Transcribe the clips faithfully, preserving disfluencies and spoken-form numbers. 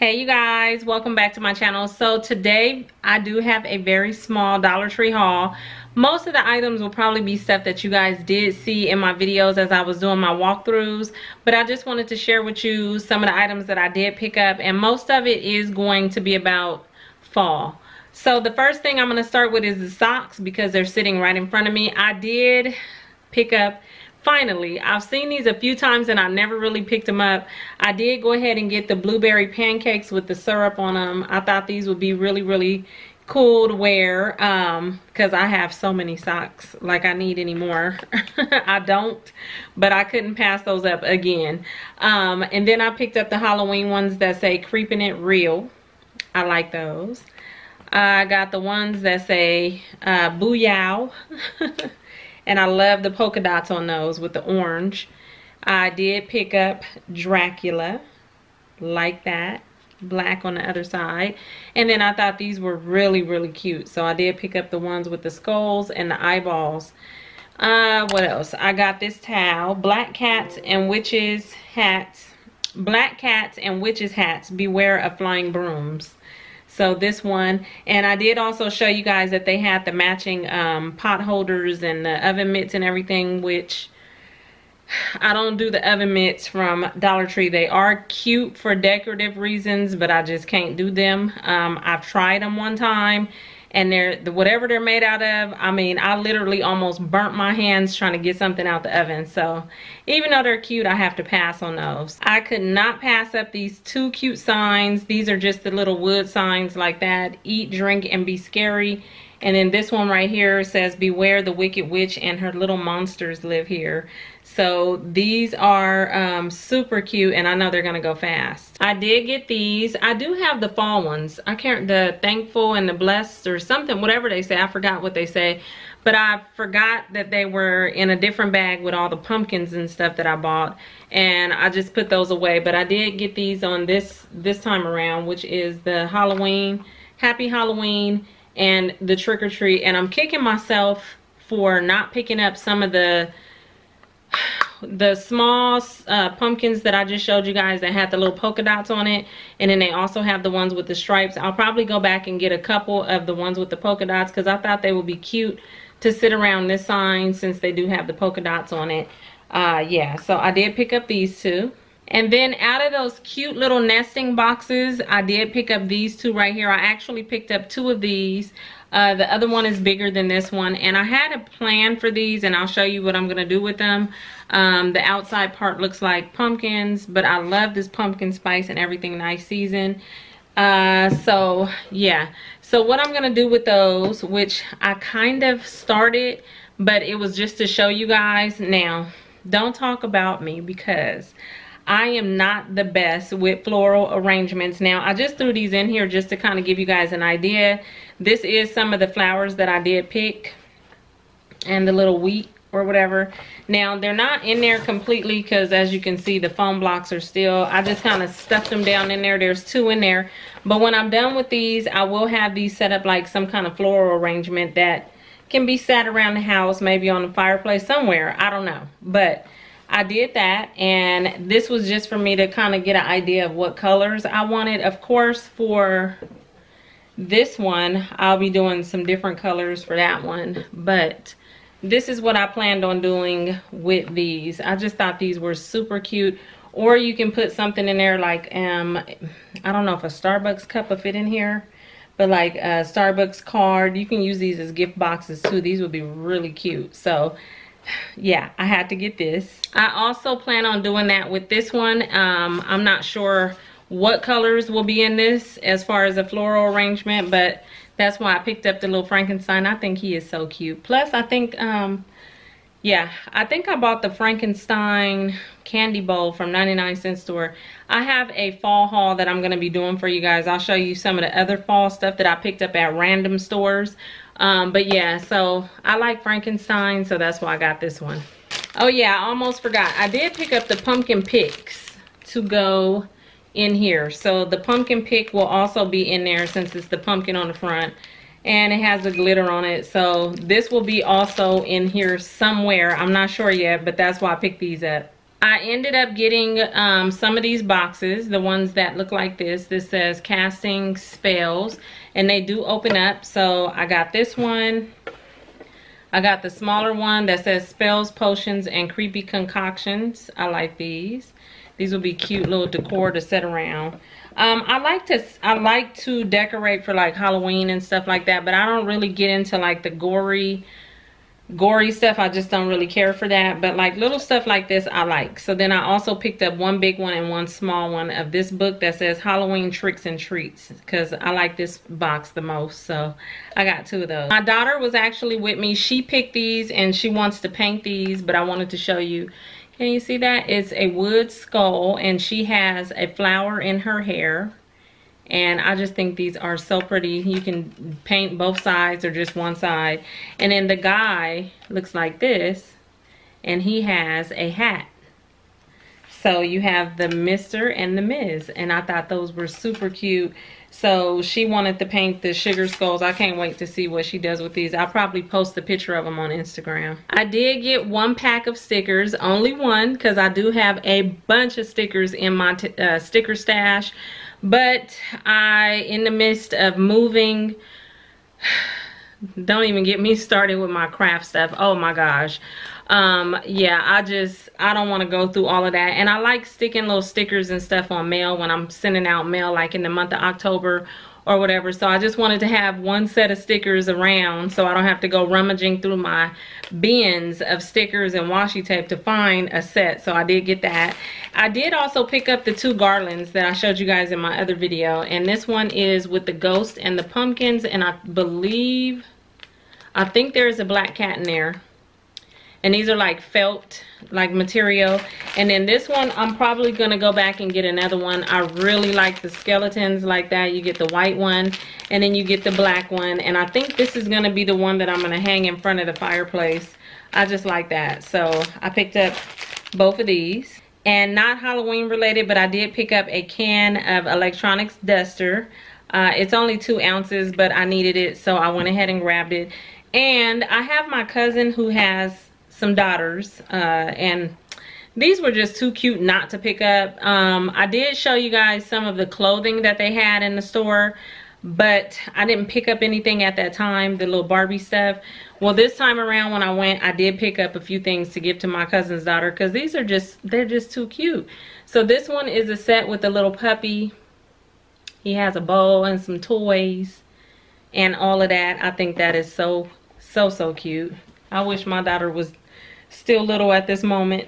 Hey you guys, welcome back to my channel. So today I do have a very small Dollar Tree haul. Most of the items will probably be stuff that you guys did see in my videos as I was doing my walkthroughs, but I just wanted to share with you some of the items that I did pick up, and most of it is going to be about fall. So the first thing I'm going to start with is the socks because they're sitting right in front of me. I did pick up Finally, I've seen these a few times and I never really picked them up. I did go ahead and get the blueberry pancakes with the syrup on them. I thought these would be really, really cool to wear um, because I have so many socks. Like, I need any more. I don't, but I couldn't pass those up again. Um, and then I picked up the Halloween ones that say Creepin' It Real. I like those. I got the ones that say uh, Booyow. And I love the polka dots on those with the orange. I did pick up Dracula, like that, black on the other side. And then I thought these were really, really cute. So I did pick up the ones with the skulls and the eyeballs. Uh, what else? I got this towel, black cats and witches hats. Black cats and witches hats, beware of flying brooms. So this one, and I did also show you guys that they had the matching um, pot holders and the oven mitts and everything, which I don't do the oven mitts from Dollar Tree. They are cute for decorative reasons, but I just can't do them. Um, I've tried them one time, and they're whatever they're made out of, I mean, I literally almost burnt my hands trying to get something out the oven. So even though they're cute, I have to pass on those. I could not pass up these two cute signs. These are just the little wood signs like that. Eat, drink, and be scary. And then this one right here says, beware the wicked witch and her little monsters live here. So these are um, super cute, and I know they're gonna go fast. I did get these. I do have the fall ones. I can't, the thankful and the blessed or something, whatever they say. I forgot what they say. But I forgot that they were in a different bag with all the pumpkins and stuff that I bought. And I just put those away. But I did get these on this, this time around, which is the Halloween, Happy Halloween, and the trick or treat. And I'm kicking myself for not picking up some of the the small uh, pumpkins that I just showed you guys that had the little polka dots on it, and then they also have the ones with the stripes. I'll probably go back and get a couple of the ones with the polka dots because I thought they would be cute to sit around this sign since they do have the polka dots on it. Uh, yeah, so I did pick up these two. And then out of those cute little nesting boxes, I did pick up these two right here. I actually picked up two of these. Uh, the other one is bigger than this one. And I had a plan for these, and I'll show you what I'm going to do with them. Um, the outside part looks like pumpkins, but I love this pumpkin spice and everything nice season. Uh, so, yeah. So what I'm going to do with those, which I kind of started, but it was just to show you guys. Now, don't talk about me because I am not the best with floral arrangements. Now, I just threw these in here just to kind of give you guys an idea. This is some of the flowers that I did pick and the little wheat or whatever. Now, they're not in there completely because, as you can see, the foam blocks are still, I just kind of stuffed them down in there. There's two in there. But when I'm done with these, I will have these set up like some kind of floral arrangement that can be sat around the house, maybe on the fireplace somewhere. I don't know. But I did that, and this was just for me to kind of get an idea of what colors I wanted. Of course, for this one, I'll be doing some different colors for that one, but this is what I planned on doing with these. I just thought these were super cute, or you can put something in there like, um, I don't know if a Starbucks cup will fit in here, but like a Starbucks card. You can use these as gift boxes too. These would be really cute. So yeah, I had to get this. I also plan on doing that with this one. Um, I'm not sure what colors will be in this as far as a floral arrangement, but that's why I picked up the little Frankenstein. I think he is so cute. Plus, I think, um, yeah, I think I bought the Frankenstein candy bowl from ninety-nine cent store. I have a fall haul that I'm going to be doing for you guys. I'll show you some of the other fall stuff that I picked up at random stores. Um, but yeah, so I like Frankenstein, so that's why I got this one. Oh yeah, I almost forgot. I did pick up the pumpkin picks to go in here. So the pumpkin pick will also be in there since it's the pumpkin on the front and it has the glitter on it. So this will be also in here somewhere. I'm not sure yet, but that's why I picked these up. I ended up getting um, some of these boxes, the ones that look like this. This says Casting Spells, and they do open up. So I got this one. I got the smaller one that says Spells, Potions, and Creepy Concoctions. I like these. These will be cute little decor to set around. Um, I like to I like to decorate for like Halloween and stuff like that, but I don't really get into like the gory gory stuff. I just don't really care for that, but like little stuff like this I like. So then I also picked up one big one and one small one of this book that says Halloween Tricks and Treats, because I like this box the most, so I got two of those. My daughter was actually with me. She picked these and she wants to paint these, but I wanted to show you. Can you see that? It's a wood skull and she has a flower in her hair, and I just think these are so pretty. You can paint both sides or just one side. And then the guy looks like this and he has a hat. So you have the Mister and the Miz, and I thought those were super cute. So she wanted to paint the sugar skulls. I can't wait to see what she does with these. I'll probably post the picture of them on Instagram. I did get one pack of stickers, only one, because I do have a bunch of stickers in my t uh, sticker stash. But I, in the midst of moving, don't even get me started with my craft stuff. Oh my gosh. Um, yeah, I just, I don't want to go through all of that. And I like sticking little stickers and stuff on mail when I'm sending out mail, like in the month of October or whatever. So I just wanted to have one set of stickers around so I don't have to go rummaging through my bins of stickers and washi tape to find a set. So I did get that. I did also pick up the two garlands that I showed you guys in my other video, and this one is with the ghost and the pumpkins, and I believe, I think there is a black cat in there, and these are like felt like material. And then this one, I'm probably gonna go back and get another one. I really like the skeletons like that. You get the white one and then you get the black one, and I think this is gonna be the one that I'm gonna hang in front of the fireplace. I just like that. So I picked up both of these. And not Halloween related, but I did pick up a can of electronics duster. Uh, it's only two ounces, but I needed it, so I went ahead and grabbed it. And I have my cousin who has some daughters, uh, and these were just too cute not to pick up. Um, I did show you guys some of the clothing that they had in the store, but I didn't pick up anything at that time, the little Barbie stuff. Well, this time around when I went, I did pick up a few things to give to my cousin's daughter, because these are just, they're just too cute. So this one is a set with a little puppy. He has a bowl and some toys and all of that. I think that is so, so, so cute. I wish my daughter was still little at this moment.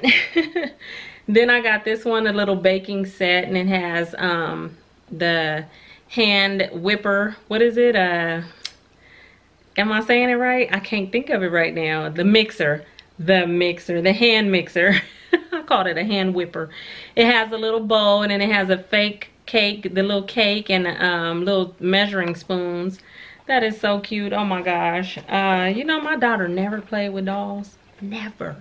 Then I got this one, a little baking set, and it has um, the hand whipper. What is it? Uh, am I saying it right? I can't think of it right now. The mixer. The mixer. The hand mixer. I called it a hand whipper. It has a little bowl, and then it has a fake cake, the little cake, and um, little measuring spoons. That is so cute. Oh my gosh. Uh, you know, my daughter never played with dolls. Never.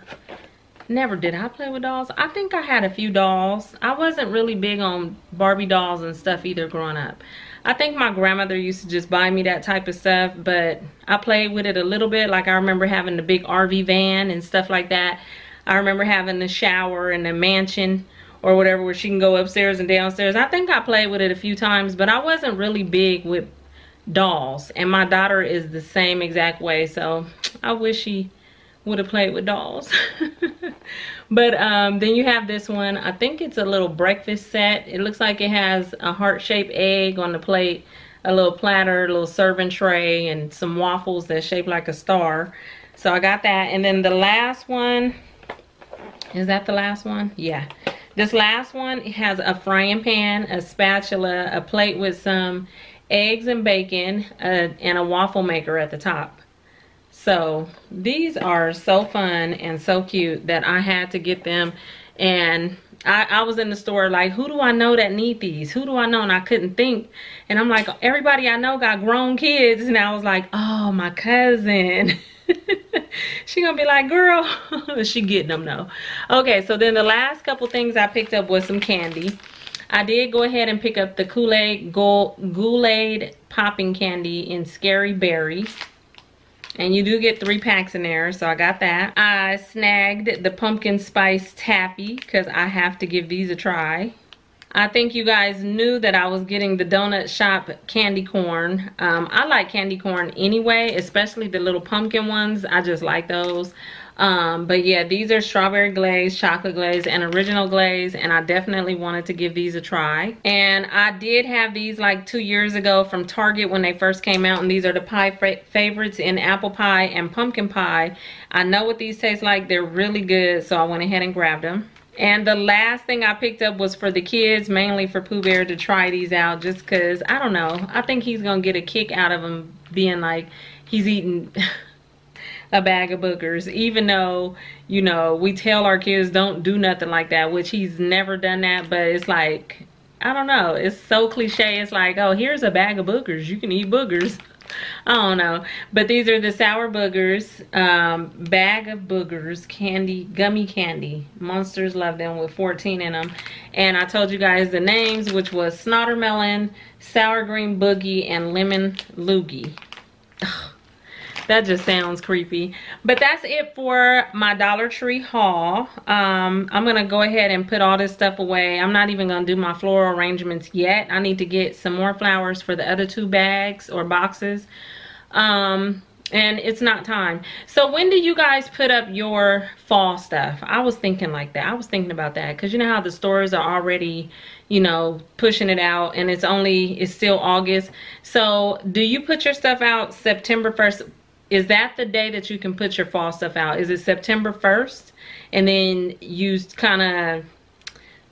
Never did I play with dolls. I think I had a few dolls. I wasn't really big on Barbie dolls and stuff either growing up. I think my grandmother used to just buy me that type of stuff, but I played with it a little bit. Like I remember having the big R V van and stuff like that. I remember having the shower and the mansion or whatever where she can go upstairs and downstairs. I think I played with it a few times, but I wasn't really big with dolls, and my daughter is the same exact way, so I wish she would have played with dolls. But um then you have this one. I think it's a little breakfast set. It looks like it has a heart-shaped egg on the plate, a little platter, a little serving tray, and some waffles that's shaped like a star. So I got that. And then the last one, is that the last one? Yeah, this last one has a frying pan, a spatula, a plate with some eggs and bacon, uh, and a waffle maker at the top. So these are so fun and so cute that I had to get them. And I, I was in the store like, who do I know that need these? Who do I know? And I couldn't think. And I'm like, everybody I know got grown kids. And I was like, oh, my cousin. She gonna be like, girl. She getting them though. Okay, so then the last couple things I picked up was some candy. I did go ahead and pick up the Kool-Aid Gold Kool-Aid popping candy in Scary Berry. And you do get three packs in there, so I got that. I snagged the pumpkin spice taffy because I have to give these a try. I think you guys knew that I was getting the donut shop candy corn. Um, I like candy corn anyway, especially the little pumpkin ones. I just like those. Um, but yeah, these are strawberry glaze, chocolate glaze, and original glaze, and I definitely wanted to give these a try. And I did have these like two years ago from Target when they first came out, and these are the pie fa favorites in apple pie and pumpkin pie. I know what these taste like. They're really good, so I went ahead and grabbed them. And the last thing I picked up was for the kids, mainly for Pooh Bear to try these out just because, I don't know, I think he's going to get a kick out of them being like he's eating... a bag of boogers, even though, you know, we tell our kids don't do nothing like that, which he's never done that, but it's like, I don't know, it's so cliche. It's like, oh, here's a bag of boogers, you can eat boogers. I don't know, but these are the sour boogers, um bag of boogers candy, gummy candy. Monsters love them with fourteen in them. And I told you guys the names, which was snottermelon, sour green boogie, and lemon loogie. That just sounds creepy. But that's it for my Dollar Tree haul. Um, I'm going to go ahead and put all this stuff away. I'm not even going to do my floral arrangements yet. I need to get some more flowers for the other two bags or boxes. Um, and it's not time. So when do you guys put up your fall stuff? I was thinking like that. I was thinking about that. Because you know how the stores are already... you know, pushing it out, and it's only, it's still August. So do you put your stuff out September first? Is that the day that you can put your fall stuff out? Is it September first? And then you kind of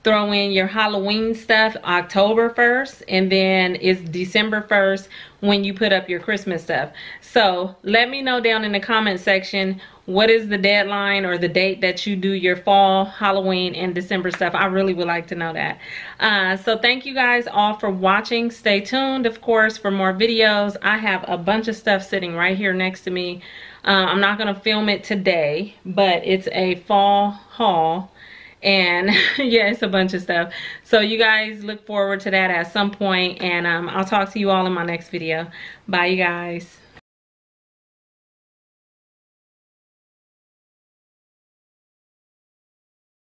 throw in your Halloween stuff October first, and then it's December first when you put up your Christmas stuff. So let me know down in the comment section, what is the deadline or the date that you do your fall, Halloween, and December stuff? I really would like to know that. Uh, so thank you guys all for watching. Stay tuned, of course, for more videos. I have a bunch of stuff sitting right here next to me. Uh, I'm not going to film it today, but it's a fall haul. And yeah, it's a bunch of stuff. So you guys look forward to that at some point. And um, I'll talk to you all in my next video. Bye, you guys.